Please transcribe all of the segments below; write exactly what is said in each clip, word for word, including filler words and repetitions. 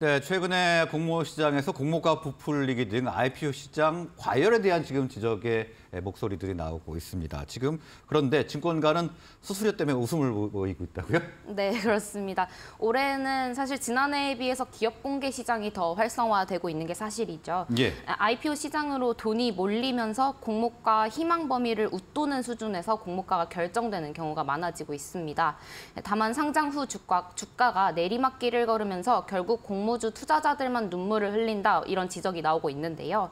네, 최근에 공모 시장에서 공모가 부풀리게 된 아이피오 시장 과열에 대한 지금 지적의 목소리들이 나오고 있습니다. 지금 그런데 증권가는 수수료 때문에 웃음을 보이고 있다고요? 네, 그렇습니다. 올해는 사실 지난해에 비해서 기업 공개 시장이 더 활성화되고 있는 게 사실이죠. 예. 아이피오 시장으로 돈이 몰리면서 공모가 희망 범위를 웃도는 수준에서 공모가가 결정되는 경우가 많아지고 있습니다. 다만 상장 후 주가, 주가가 내리막길을 걸으면서 결국 공모 공모주 투자자들만 눈물을 흘린다, 이런 지적이 나오고 있는데요.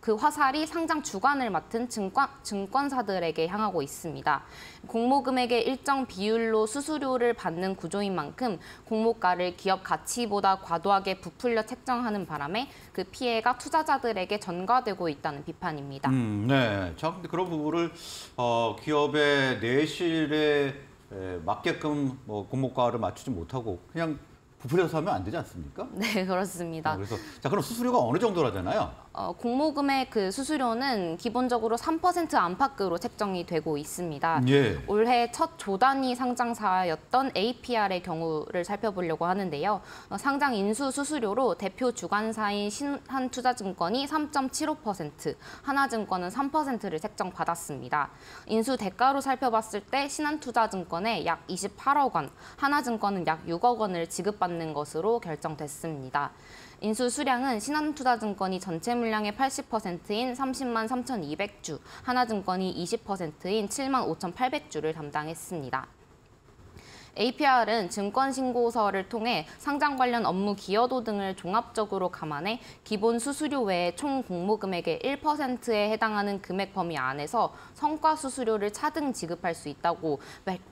그 화살이 상장 주관을 맡은 증권, 증권사들에게 향하고 있습니다. 공모금액의 일정 비율로 수수료를 받는 구조인 만큼 공모가를 기업 가치보다 과도하게 부풀려 책정하는 바람에 그 피해가 투자자들에게 전가되고 있다는 비판입니다. 음, 네. 자, 근데 그런 부분을 어, 기업의 내실에 맞게끔 뭐 공모가를 맞추지 못하고 그냥 부풀려서 하면 안 되지 않습니까? 네, 그렇습니다. 어, 그래서 자, 그럼 수수료가 어느 정도라잖아요? 어, 공모금의 그 수수료는 기본적으로 삼 퍼센트 안팎으로 책정이 되고 있습니다. 예. 올해 첫 조단위 상장사였던 에이피알의 경우를 살펴보려고 하는데요. 어, 상장 인수 수수료로 대표 주관사인 신한투자증권이 삼 점 칠오 퍼센트, 하나증권은 삼 퍼센트를 책정받았습니다. 인수 대가로 살펴봤을 때 신한투자증권에 약 이십팔억 원, 하나증권은 약 육억 원을 지급받 받는 것으로 결정됐습니다. 인수 수량은 신한투자증권이 전체 물량의 팔십 퍼센트인 삼십만 삼천이백 주, 하나증권이 이십 퍼센트인 칠만 오천팔백 주를 담당했습니다. 에이피알은 증권신고서를 통해 상장 관련 업무 기여도 등을 종합적으로 감안해 기본 수수료 외에 총 공모금액의 일 퍼센트에 해당하는 금액 범위 안에서 성과 수수료를 차등 지급할 수 있다고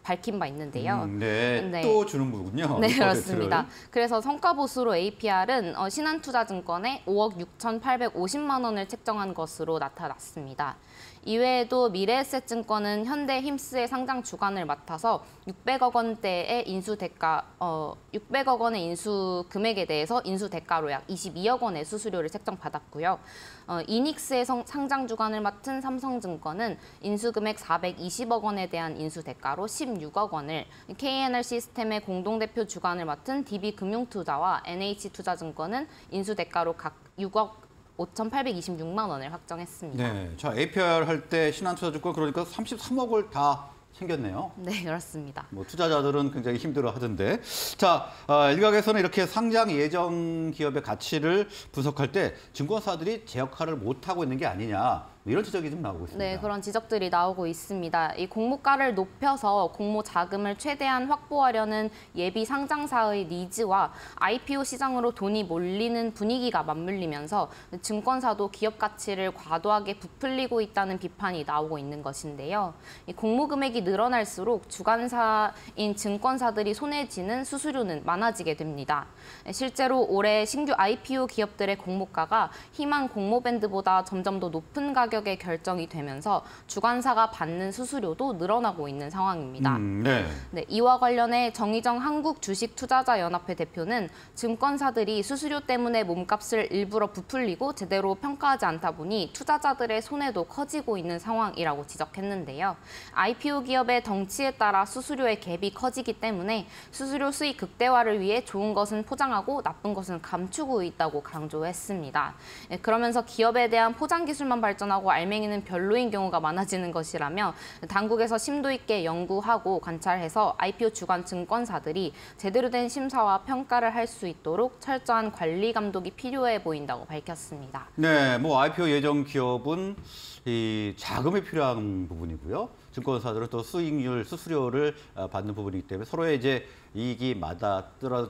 밝힌 바 있는데요. 음, 네, 네, 또 주는 거군요. 네, 그렇습니다. 그래서 성과보수로 에이피알은 신한투자증권에 오억 육천팔백오십만 원을 책정한 것으로 나타났습니다. 이외에도 미래에셋증권은 현대힘스의 상장 주관을 맡아서 육백억 원대의 인수 대가, 어, 육백억 원의 인수 금액에 대해서 인수 대가로 약 이십이억 원의 수수료를 책정받았고요. 어, 이닉스의 성, 상장 주관을 맡은 삼성증권은 인수 금액 사백이십억 원에 대한 인수 대가로 십육억 원을, 케이엔알 시스템의 공동대표 주관을 맡은 디비금융투자와 엔에이치투자증권은 인수 대가로 각 육억 오천팔백이십육만 원을 확정했습니다. 네, 자, 에이피알 할 때 신한투자증권 그러니까 삼십삼억을 다 챙겼네요. 네, 그렇습니다. 뭐 투자자들은 굉장히 힘들어 하던데. 자, 어, 일각에서는 이렇게 상장 예정 기업의 가치를 분석할 때 증권사들이 제 역할을 못 하고 있는 게 아니냐, 이런 지적이 좀 나오고 있습니다. 네, 그런 지적들이 나오고 있습니다. 이 공모가를 높여서 공모 자금을 최대한 확보하려는 예비 상장사의 니즈와 아이피오 시장으로 돈이 몰리는 분위기가 맞물리면서 증권사도 기업 가치를 과도하게 부풀리고 있다는 비판이 나오고 있는 것인데요. 이 공모 금액이 늘어날수록 주관사인 증권사들이 손에 쥐는 수수료는 많아지게 됩니다. 실제로 올해 신규 아이피오 기업들의 공모가가 희망 공모밴드보다 점점 더 높은 가격 결정이 되면서 주관사가 받는 수수료도 늘어나고 있는 상황입니다. 음, 네. 네, 이와 관련해 정의정 한국주식투자자연합회 대표는 증권사들이 수수료 때문에 몸값을 일부러 부풀리고 제대로 평가하지 않다 보니 투자자들의 손해도 커지고 있는 상황이라고 지적했는데요. 아이피오 기업의 덩치에 따라 수수료의 갭이 커지기 때문에 수수료 수익 극대화를 위해 좋은 것은 포장하고 나쁜 것은 감추고 있다고 강조했습니다. 네, 그러면서 기업에 대한 포장 기술만 발전하고 알맹이는 별로인 경우가 많아지는 것이라며 당국에서 심도 있게 연구하고 관찰해서 아이피오 주관 증권사들이 제대로 된 심사와 평가를 할 수 있도록 철저한 관리 감독이 필요해 보인다고 밝혔습니다. 네, 뭐 아이피오 예정 기업은 이 자금이 필요한 부분이고요. 증권사들은 또 수익률, 수수료를 받는 부분이기 때문에 서로의 이제 이익이 마다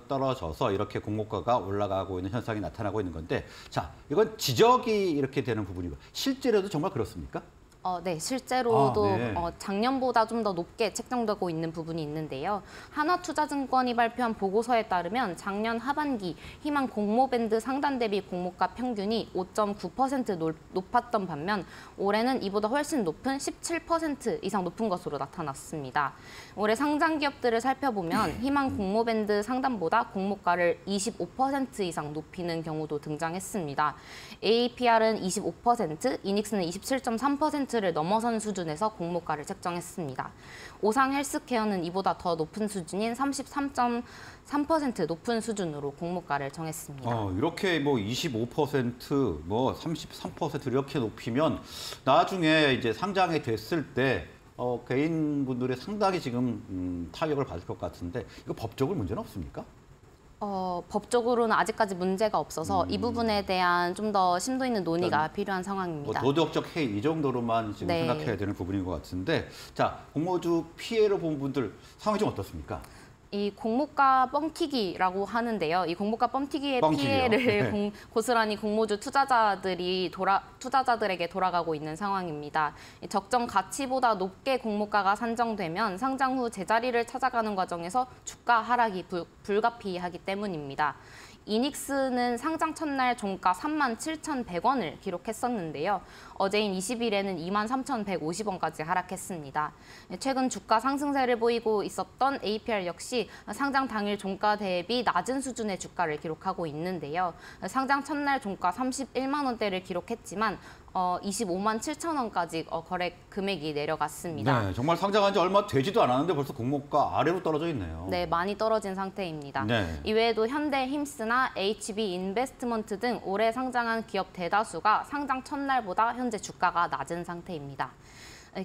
떨어져서 이렇게 공모가가 올라가고 있는 현상이 나타나고 있는 건데, 자, 이건 지적이 이렇게 되는 부분이고 실제로도 정말 그렇습니까? 어, 네, 실제로도 아, 네. 어, 작년보다 좀 더 높게 책정되고 있는 부분이 있는데요. 하나투자증권이 발표한 보고서에 따르면 작년 하반기 희망 공모밴드 상단 대비 공모가 평균이 오 점 구 퍼센트 높았던 반면 올해는 이보다 훨씬 높은 십칠 퍼센트 이상 높은 것으로 나타났습니다. 올해 상장 기업들을 살펴보면 희망 공모밴드 상단보다 공모가를 이십오 퍼센트 이상 높이는 경우도 등장했습니다. 에이피알은 이십오 퍼센트, 이닉스는 이십칠 점 삼 퍼센트 퍼센트를 넘어선 수준에서 공모가를 책정했습니다. 오상 헬스케어는 이보다 더 높은 수준인 삼십삼 점 삼 퍼센트 높은 수준으로 공모가를 정했습니다. 어, 이렇게 뭐 이십오 퍼센트, 뭐 삼십삼 퍼센트 이렇게 높이면 나중에 이제 상장이 됐을 때 어, 개인분들의 상당히 지금 음, 타격을 받을 것 같은데 이거 법적으로 문제는 없습니까? 어, 법적으로는 아직까지 문제가 없어서 음. 이 부분에 대한 좀 더 심도 있는 논의가 필요한 상황입니다. 뭐 도덕적 해이 이 정도로만 지금 네. 생각해야 되는 부분인 것 같은데 자 공모주 피해를 본 분들 상황이 좀 어떻습니까? 이 공모가 뻥튀기라고 하는데요. 이 공모가 뻥튀기의 뻥튀기요. 피해를 공, 고스란히 공모주 투자자들이 돌아, 투자자들에게 돌아가고 있는 상황입니다. 적정 가치보다 높게 공모가가 산정되면 상장 후 제자리를 찾아가는 과정에서 주가 하락이 불, 불가피하기 때문입니다. 이닉스는 상장 첫날 종가 삼만 칠천백 원을 기록했었는데요. 어제인 이십 일에는 이만 삼천백오십 원까지 하락했습니다. 최근 주가 상승세를 보이고 있었던 에이피알 역시 상장 당일 종가 대비 낮은 수준의 주가를 기록하고 있는데요. 상장 첫날 종가 삼십일만 원대를 기록했지만 어, 이십오만 칠천 원까지 어, 거래 금액이 내려갔습니다. 네, 정말 상장한 지 얼마 되지도 않았는데 벌써 공모가 아래로 떨어져 있네요. 네, 많이 떨어진 상태입니다. 네. 이외에도 현대힘스나 에이치비인베스트먼트 등 올해 상장한 기업 대다수가 상장 첫날보다 현재 주가가 낮은 상태입니다.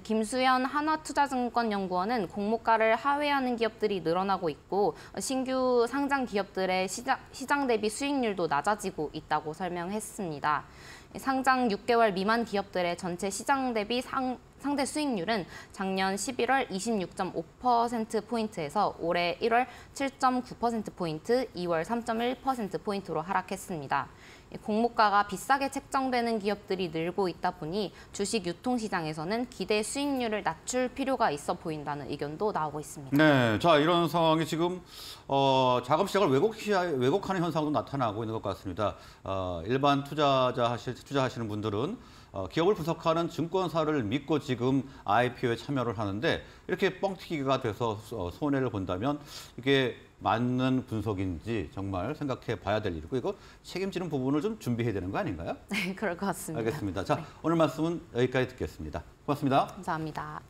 김수연 한화투자증권 연구원은 공모가를 하회하는 기업들이 늘어나고 있고 신규 상장 기업들의 시장, 시장 대비 수익률도 낮아지고 있다고 설명했습니다. 상장 육 개월 미만 기업들의 전체 시장 대비 상, 상대 수익률은 작년 십일월 이십육 점 오 퍼센트 포인트에서 올해 일월 칠 점 구 퍼센트 포인트, 이월 삼 점 일 퍼센트 포인트로 하락했습니다. 공모가가 비싸게 책정되는 기업들이 늘고 있다 보니 주식 유통시장에서는 기대 수익률을 낮출 필요가 있어 보인다는 의견도 나오고 있습니다. 네, 자 이런 상황이 지금 어, 자금시장을 왜곡, 왜곡하는 현상도 나타나고 있는 것 같습니다. 어, 일반 투자자 하시, 투자하시는 분들은 어, 기업을 분석하는 증권사를 믿고 지금 아이피오에 참여를 하는데 이렇게 뻥튀기가 돼서 손해를 본다면 이게 맞는 분석인지 정말 생각해 봐야 될 일이고 이거 책임지는 부분을 좀 준비해야 되는 거 아닌가요? 네, 그럴 것 같습니다. 알겠습니다. 자, 네. 오늘 말씀은 여기까지 듣겠습니다. 고맙습니다. 감사합니다.